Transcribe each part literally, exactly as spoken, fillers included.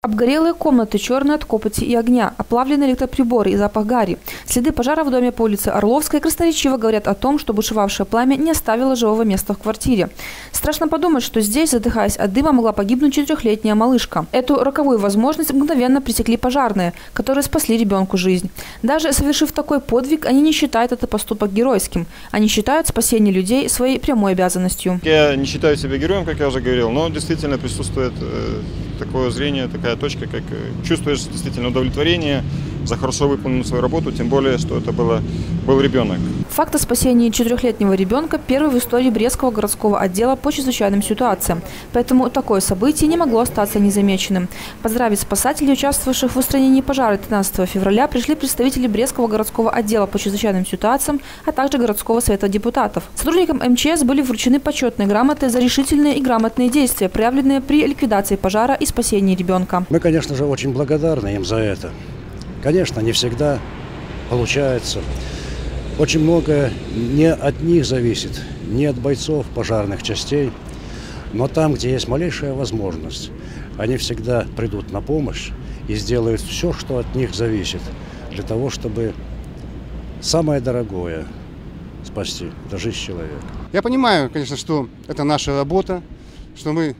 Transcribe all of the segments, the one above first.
Обгорелые комнаты, черные от копоти и огня, оплавленные электроприборы и запах гари. Следы пожара в доме по улице Орловской красноречиво говорят о том, что бушевавшее пламя не оставило живого места в квартире. Страшно подумать, что здесь, задыхаясь от дыма, могла погибнуть четырехлетняя малышка. Эту роковую возможность мгновенно пресекли пожарные, которые спасли ребенку жизнь. Даже совершив такой подвиг, они не считают этот поступок геройским. Они считают спасение людей своей прямой обязанностью. Я не считаю себя героем, как я уже говорил, но действительно присутствует такое зрение, такая точка, как чувствуешь действительно удовлетворение за хорошо выполненную свою работу, тем более, что это было, был ребенок. Факт о спасении четырехлетнего ребенка первый в истории Брестского городского отдела по чрезвычайным ситуациям. Поэтому такое событие не могло остаться незамеченным. Поздравить спасателей, участвовавших в устранении пожара тринадцатого февраля, пришли представители Брестского городского отдела по чрезвычайным ситуациям, а также городского совета депутатов. Сотрудникам МЧС были вручены почетные грамоты за решительные и грамотные действия, проявленные при ликвидации пожара и спасении ребенка. Мы, конечно же, очень благодарны им за это. Конечно, не всегда получается. Очень многое не от них зависит, не от бойцов пожарных частей. Но там, где есть малейшая возможность, они всегда придут на помощь и сделают все, что от них зависит, для того, чтобы самое дорогое спасти, это жизнь человека. Я понимаю, конечно, что это наша работа, что мы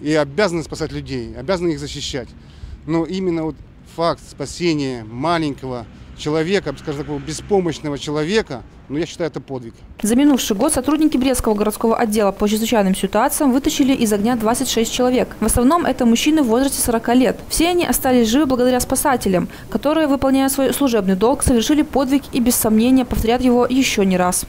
и обязаны спасать людей, обязаны их защищать. Но именно вот факт спасения маленького человека, скажем, такого беспомощного человека, ну, я считаю, это подвиг. За минувший год сотрудники Брестского городского отдела по чрезвычайным ситуациям вытащили из огня двадцать шесть человек. В основном это мужчины в возрасте сорока лет. Все они остались живы благодаря спасателям, которые, выполняя свой служебный долг, совершили подвиг и без сомнения повторят его еще не раз.